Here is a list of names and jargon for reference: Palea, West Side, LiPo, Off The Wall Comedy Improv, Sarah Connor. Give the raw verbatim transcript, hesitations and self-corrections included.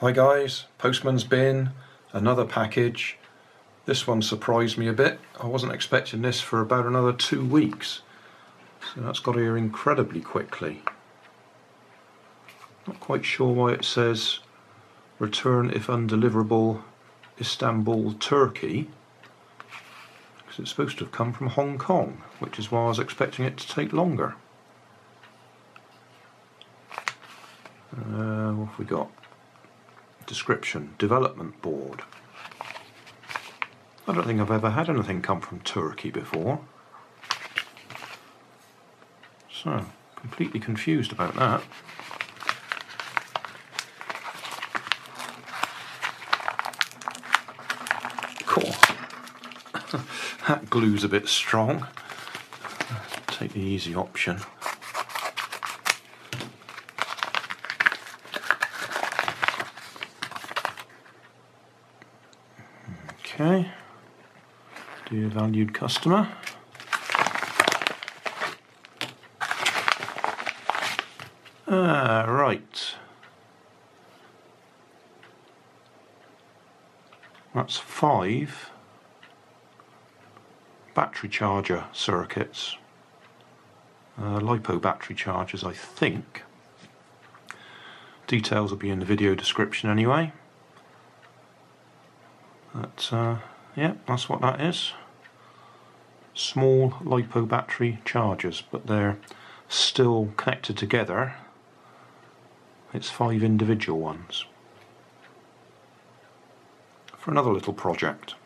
Hi guys, postman's bin, another package. This one surprised me a bit. I wasn't expecting this for about another two weeks. So that's got here incredibly quickly. Not quite sure why it says return if undeliverable, Istanbul, Turkey. Because it's supposed to have come from Hong Kong, which is why I was expecting it to take longer. Uh, what have we got? Description, development board. I don't think I've ever had anything come from Turkey before. So, completely confused about that. Cool. That glue's a bit strong. Take the easy option. Okay, dear valued customer. Ah, right. That's five battery charger circuits. Uh, LiPo battery chargers, I think. Details will be in the video description anyway. But, uh, yeah, that's what that is. Small LiPo battery chargers, but they're still connected together. It's five individual ones. For another little project.